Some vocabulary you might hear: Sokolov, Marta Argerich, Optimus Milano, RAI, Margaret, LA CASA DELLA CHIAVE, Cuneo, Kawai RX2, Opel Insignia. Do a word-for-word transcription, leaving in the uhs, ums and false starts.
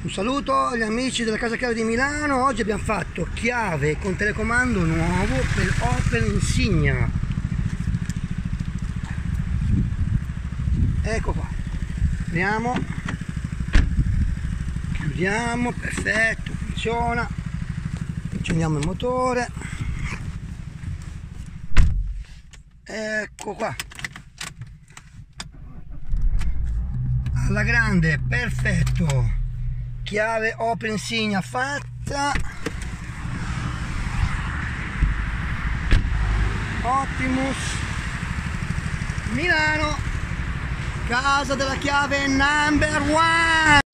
Un saluto agli amici della casa chiave di Milano. Oggi abbiamo fatto chiave con telecomando nuovo per Opel Insignia. Ecco qua, apriamo, chiudiamo, perfetto, funziona. Accendiamo il motore, ecco qua, alla grande, perfetto. Chiave Opel Insignia fatta, Optimus Milano, casa della chiave number one.